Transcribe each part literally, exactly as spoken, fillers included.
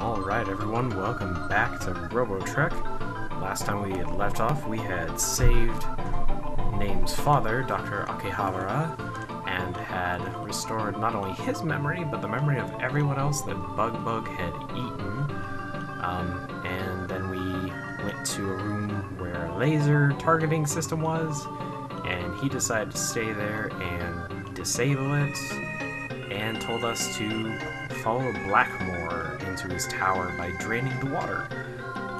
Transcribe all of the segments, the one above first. Alright everyone, welcome back to RoboTrek. Last time we had left off, we had saved Name's father, Doctor Akihabara, and had restored not only his memory, but the memory of everyone else that Bug Bug had eaten. Um, and then we went to a room where a laser targeting system was, and he decided to stay there and disable it, and told us to follow Blackmore into his tower by draining the water.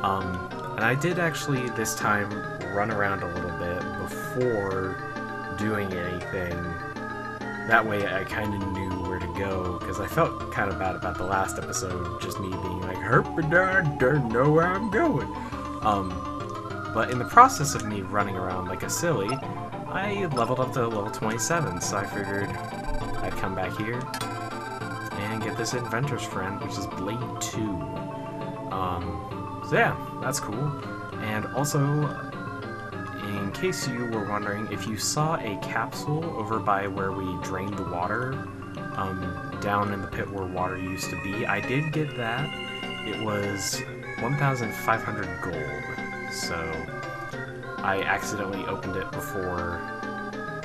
Um, and I did actually this time run around a little bit before doing anything. That way I kind of knew where to go, because I felt kind of bad about the last episode, just me being like, herp-a-dad, don't know where I'm going. Um, but in the process of me running around like a silly, I leveled up to level twenty-seven, so I figured I'd come back here and get this inventor's friend, which is Blade two. Um, so yeah, that's cool. And also, in case you were wondering, if you saw a capsule over by where we drained the water, um, down in the pit where water used to be, I did get that. It was one thousand five hundred gold, so I accidentally opened it before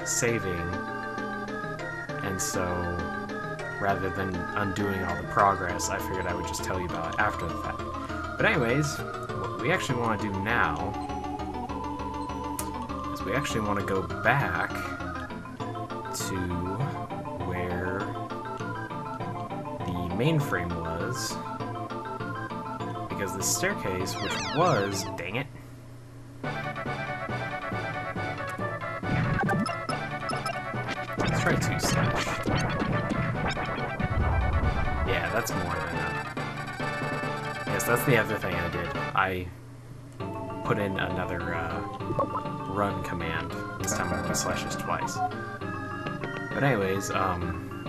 saving, and so rather than undoing all the progress, I figured I would just tell you about it after the fact. But anyways, what we actually want to do now is we actually want to go back to where the mainframe was, because the staircase, which was, dang it, let's try two slash. Yeah, that's more than enough. Yes, that's the other thing I did. I put in another uh, run command. This time I went slashes twice. But anyways, um,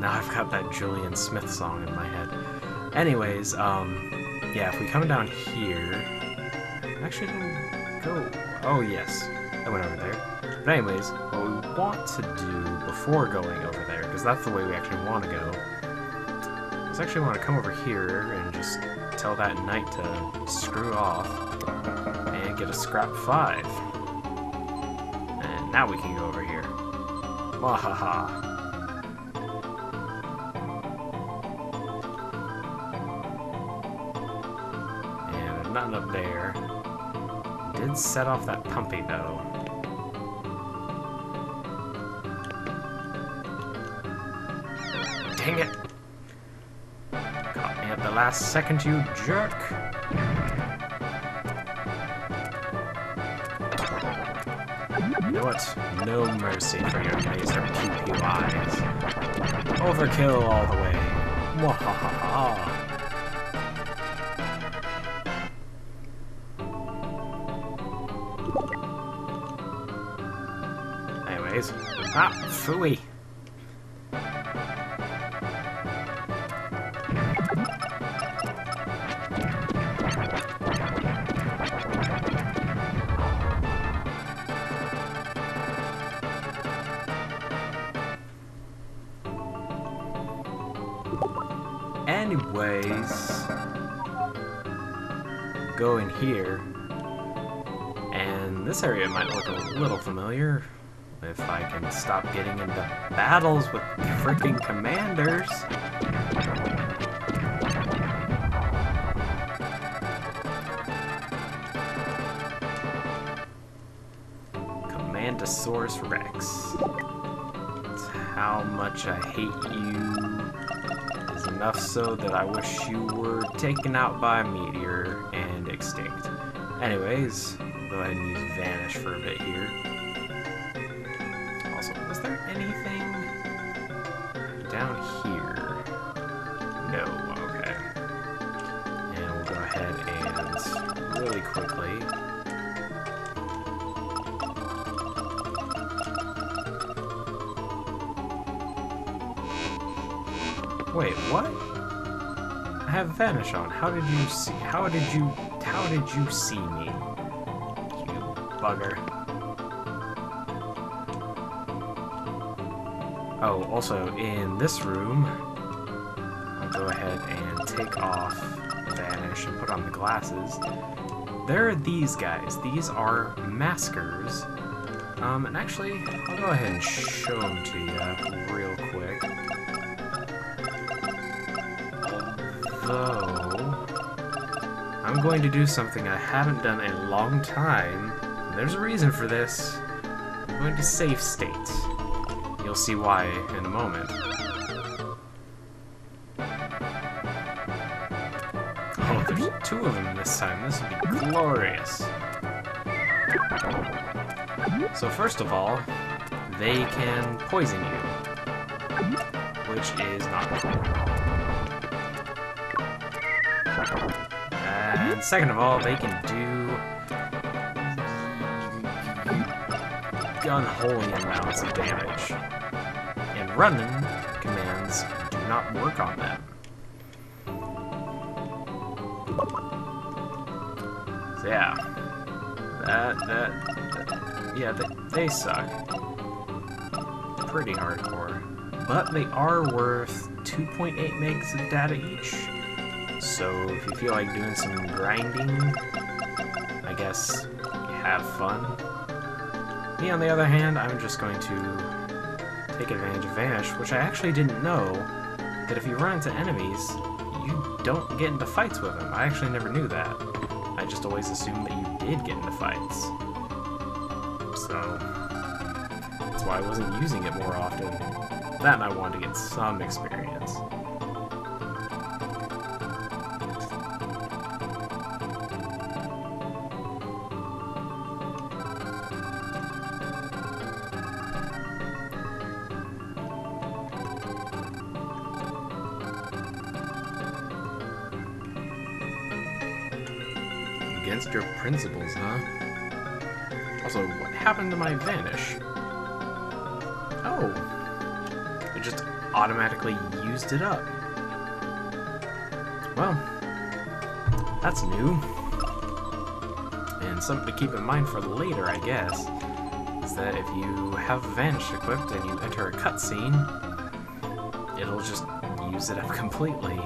now I've got that Julian Smith song in my head. Anyways, um, yeah, if we come down here, actually go. Oh yes, I went over there. But anyways, what we want to do before going over there, because that's the way we actually want to go, is actually want to come over here and just tell that knight to screw off and get a scrap five. And now we can go over here. Wahaha. And there's nothing up there. Did set off that pumpy though. Dang it! Caught me at the last second, you jerk! You know what? No mercy for your laser pew-pew eyes. Overkill all the way. Mwahaha! Anyways. Ah! Phooey! Anyways, go in here, and this area might look a little familiar if I can stop getting into battles with freaking commanders. Commandosaurus Rex. That's how much I hate you. Enough so that I wish you were taken out by a meteor and extinct. Anyways, go ahead and use Vanish for a bit here. Also, was there anything down here? No, okay. And we'll go ahead and really quickly wait, what? I have Vanish on. How did you see? How did you? How did you see me? You bugger. Oh, also in this room, I'm go ahead and take off the vanish and put on the glasses. There are these guys. These are maskers. Um, and actually, I'll go ahead and show them to you real quick. Although, I'm going to do something I haven't done in a long time. And there's a reason for this. I'm going to save state. You'll see why in a moment. Oh, there's two of them this time. This will be glorious. So first of all, they can poison you, which is not cool. And second of all, they can do unholy amounts of damage. And running commands do not work on them. So yeah, that, that, that yeah, they, they suck. Pretty hardcore. But they are worth two point eight megs of data each. So if you feel like doing some grinding, I guess have fun. Me, on the other hand, I'm just going to take advantage of Vanish, which I actually didn't know that if you run into enemies, you don't get into fights with them. I actually never knew that. I just always assumed that you did get into fights. So that's why I wasn't using it more often. That and I wanted to get some experience. Against your principles, huh? Also, what happened to my vanish? Oh, it just automatically used it up. Well, that's new. And something to keep in mind for later, I guess, is that if you have vanish equipped and you enter a cutscene, it'll just use it up completely.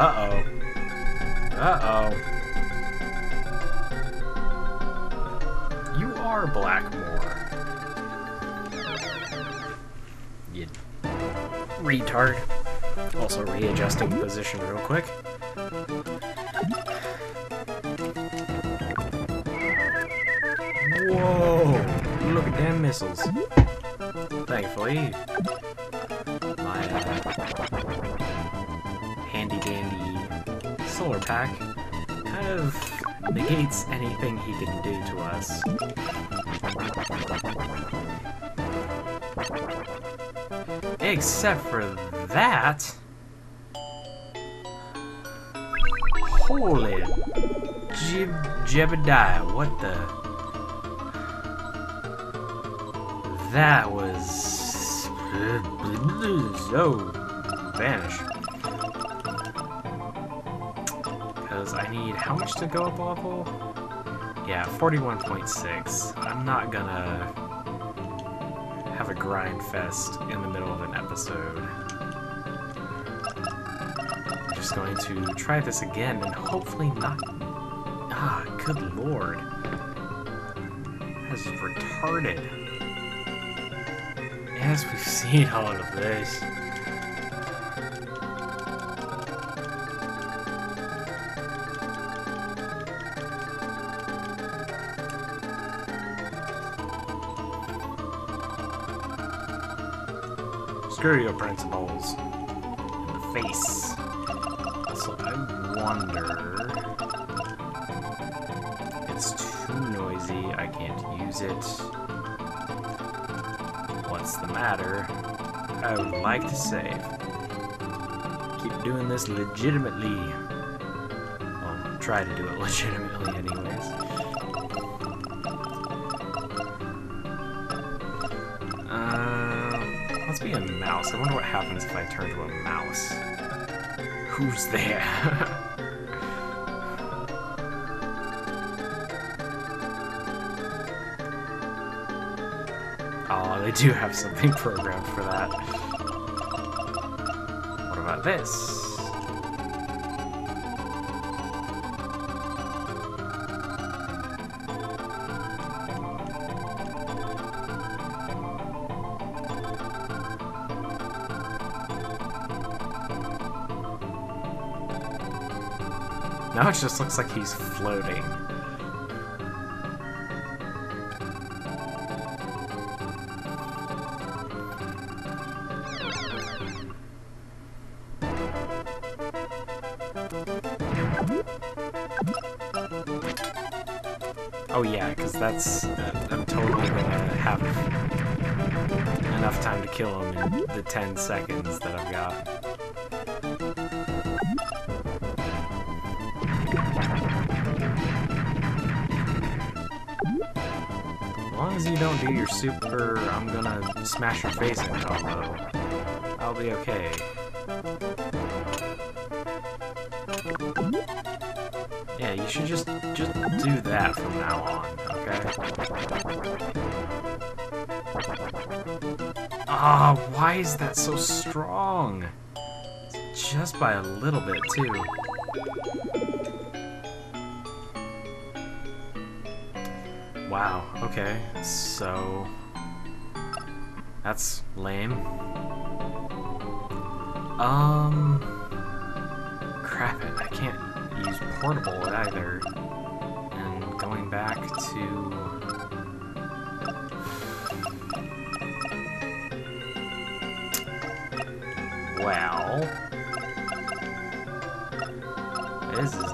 Uh-oh. Uh-oh. You are Blackmore. You retard. Also readjusting position real quick. Whoa! Look at them missiles. Thankfully, my handy-dandy solar pack kind of negates anything he can do to us. Except for that... Holy... Jeb... Jebediah, what the... That was... Oh, vanish. I need how much to go up a level? Yeah, forty-one point six. I'm not gonna have a grind fest in the middle of an episode. I'm just going to try this again and hopefully not... Ah, good lord. That is retarded. Yes, we've seen all of this. Screw your principles. In the face. So I wonder... It's too noisy, I can't use it. What's the matter? I would like to save. Keep doing this legitimately. I'll try to do it legitimately anyways. to be a mouse. I wonder what happens if I turn to a mouse. Who's there? Oh, they do have something programmed for that. What about this? Now it just looks like he's floating. Oh yeah, because that's... Uh, I'm totally gonna have enough time to kill him in the ten seconds that I've got. You don't do your super I'm gonna smash your face in combo, I'll be okay. Yeah, you should just just do that from now on, okay? Ah, oh, why is that so strong? Just by a little bit too. Wow, okay, so that's lame. Um, crap it, I can't use portable either. And going back to... Well, this is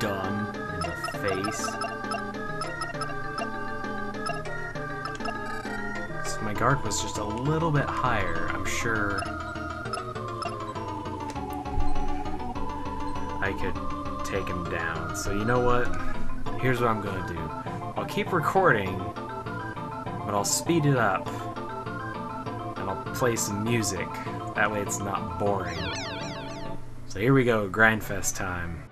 dumb in the face. My guard was just a little bit higher, I'm sure I could take him down. So you know what? Here's what I'm gonna do. I'll keep recording, but I'll speed it up, and I'll play some music. That way it's not boring. So here we go, Grindfest time.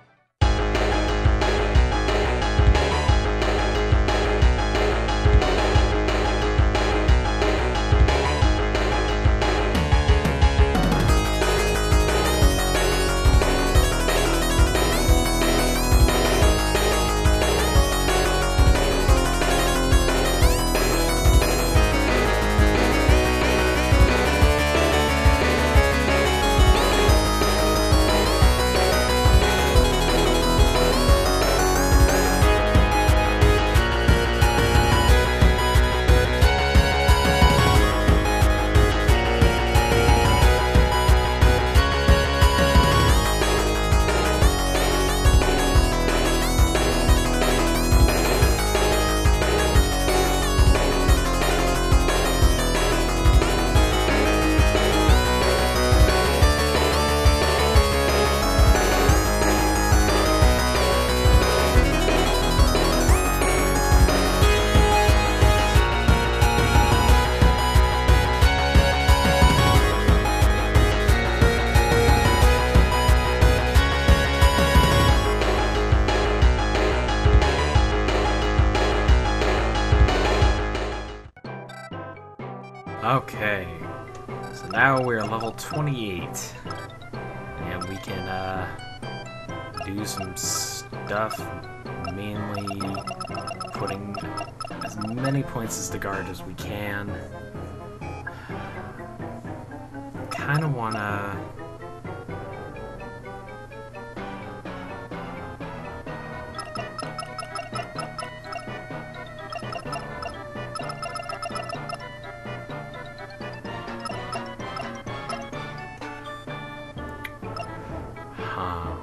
Okay, so now we're level twenty-eight, and we can uh, do some stuff, mainly putting as many points as the guard as we can. Kind of want to...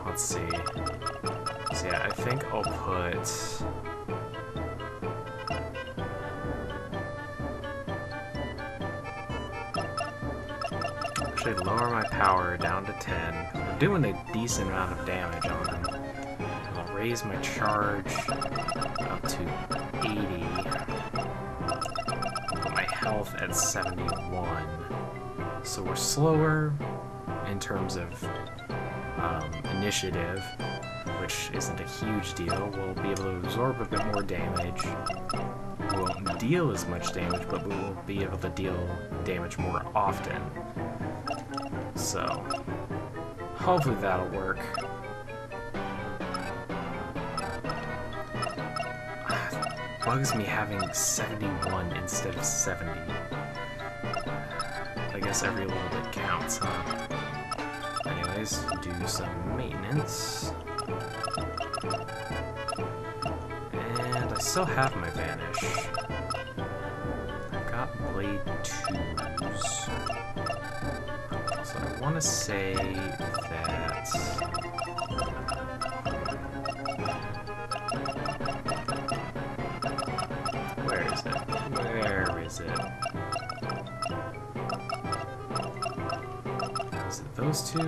Let's see. So yeah, I think I'll put... Actually lower my power down to ten. I'm doing a decent amount of damage on him. I'll raise my charge up to eighty. Put my health at seventy-one. So we're slower in terms of um, initiative, which isn't a huge deal. We'll be able to absorb a bit more damage. We won't deal as much damage, but we will be able to deal damage more often. So, hopefully that'll work. Bugs me having seventy-one instead of seventy. I guess every little bit counts, huh? Anyways, do some maintenance. And I still have my vanish. I've got Blade twos. So I want to say that... Is it those two? No.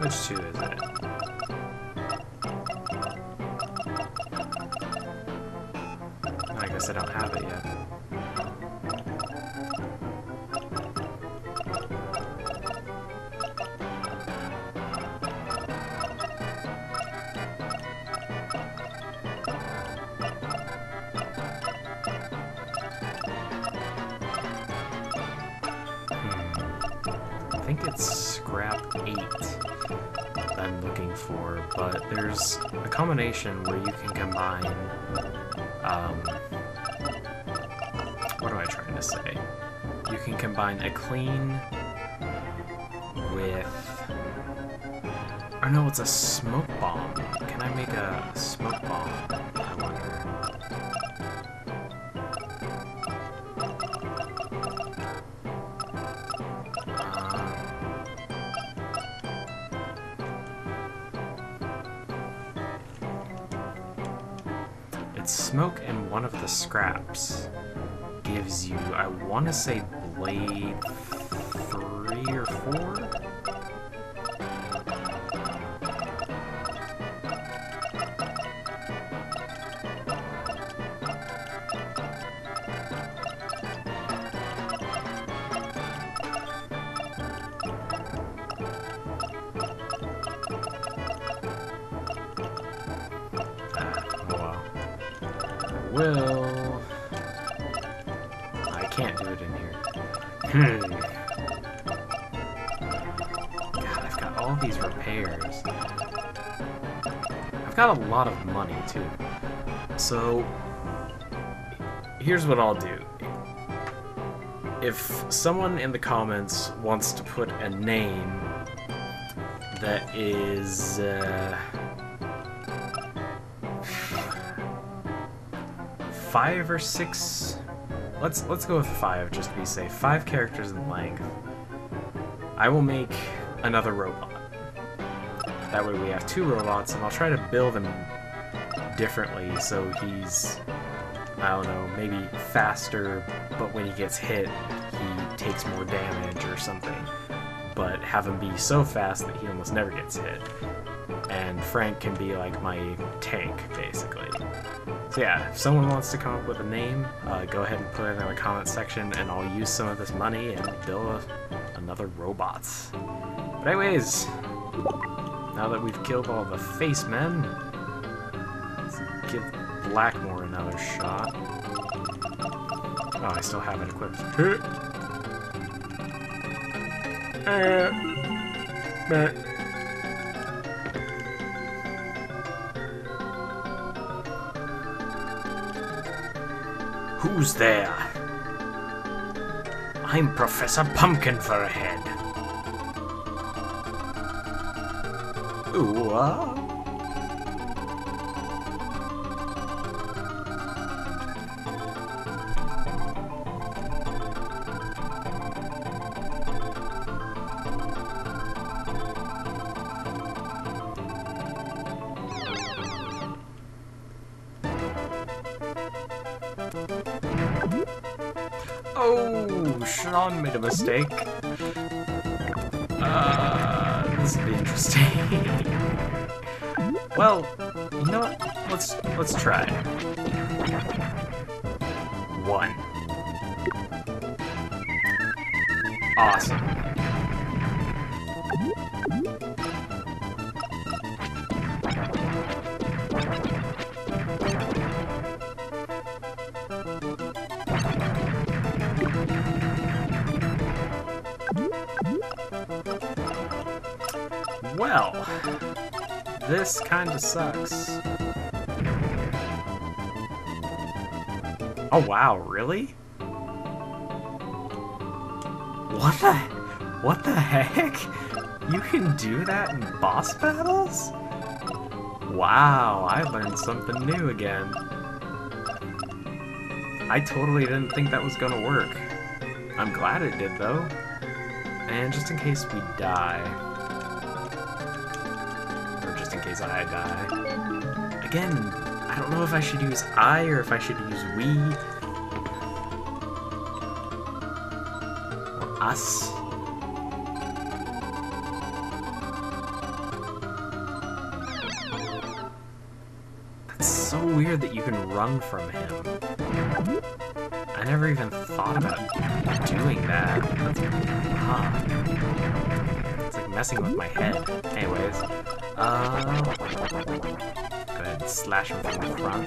Which two is it? I guess I don't have it yet. But there's a combination where you can combine, um, what am I trying to say? You can combine a clean with, oh no, it's a smoke bomb. Can I make a smoke bomb? I wonder. Um, Smoke and one of the scraps gives you, I want to say, blade three or four? Well, I can't do it in here. Hmm. God, I've got all these repairs. I've got a lot of money, too. So, here's what I'll do. If someone in the comments wants to put a name that is... Uh, Five or six? Let's let's go with five, just to be safe. Five characters in length. I will make another robot. That way we have two robots, and I'll try to build him differently so he's, I don't know, maybe faster, but when he gets hit, he takes more damage or something. But have him be so fast that he almost never gets hit. And Frank can be like my tank, basically. So yeah, if someone wants to come up with a name, uh, go ahead and put it in the comment section, and I'll use some of this money and build a, another robot. But anyways, now that we've killed all the face men, let's give Blackmore another shot. Oh, I still have it equipped. Uh, uh, Who's there? I'm Professor Pumpkin for a head. Ooh, ah. Sean made a mistake. Uh, this will be interesting. Well, You know what? Let's let's try. One. Awesome. Well, this kinda sucks. Oh wow, really? What the, what the heck? You can do that in boss battles? Wow, I learned something new again. I totally didn't think that was gonna work. I'm glad it did though. And just in case we die, or just in case I die, again, I don't know if I should use I or if I should use we. Us. That's so weird that you can run from him. I never even thought about doing that. That's, huh. It's like messing with my head. Anyways, uh, go ahead and slash him from the front.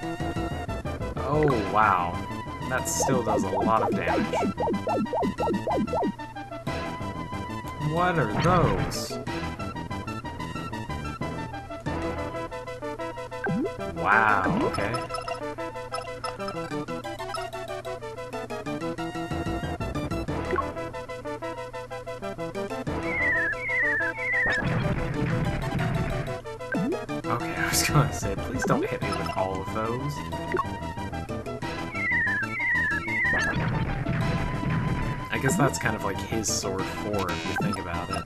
Oh wow, that still does a lot of damage. What are those? Wow, okay. Okay, I was gonna say, please don't hit me with all of those. I guess that's kind of like his Sword four, if you think about it.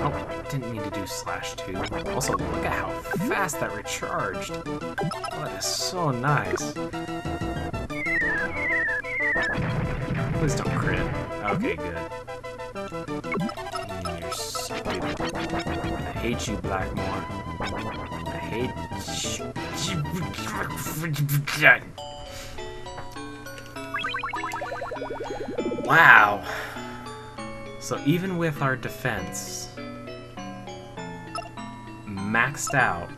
Oh, didn't mean to do Slash two. Also, look at how fast that recharged! Oh, that is so nice. Please don't crit. Okay, good. You're stupid. I hate you, Blackmore. I hate you. Wow! So even with our defense maxed out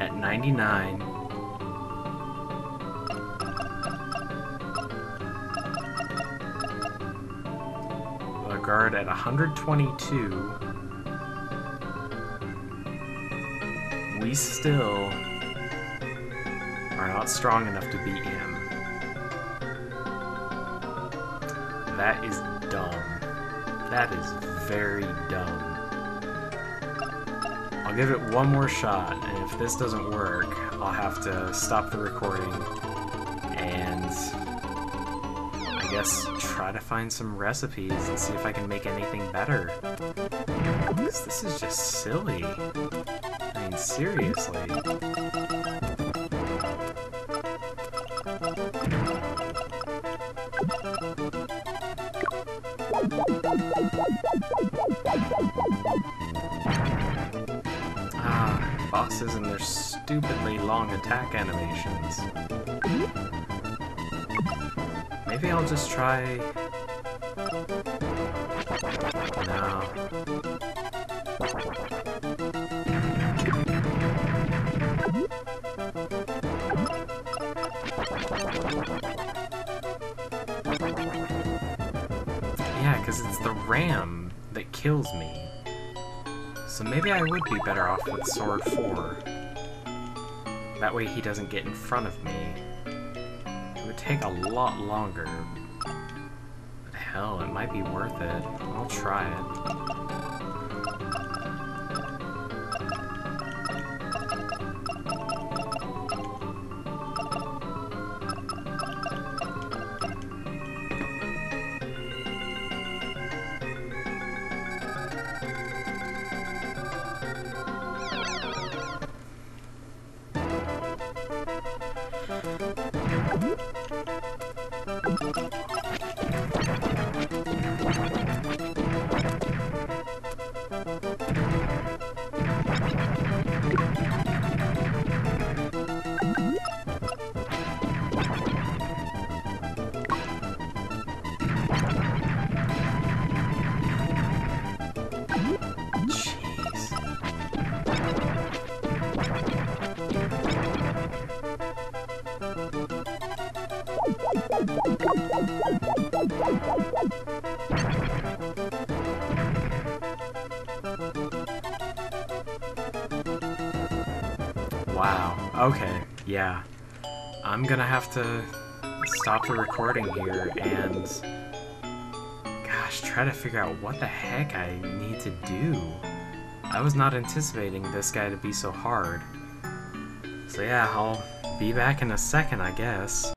at ninety-nine, the guard at one hundred twenty-two, we still are not strong enough to beat him. That is dumb. That is very dumb. I'll give it one more shot, and if this doesn't work, I'll have to stop the recording and I guess try to find some recipes and see if I can make anything better. Because this is just silly. I mean, seriously. Ah, bosses and their stupidly long attack animations. Maybe I'll just try... No. Yeah, because it's the ram that kills me. So maybe I would be better off with Sword four. That way he doesn't get in front of me. It would take a lot longer. But hell, it might be worth it. I'll try it. Wow, okay, yeah. I'm gonna have to stop the recording here and... gosh, try to figure out what the heck I need to do. I was not anticipating this guy to be so hard. So yeah, I'll be back in a second, I guess.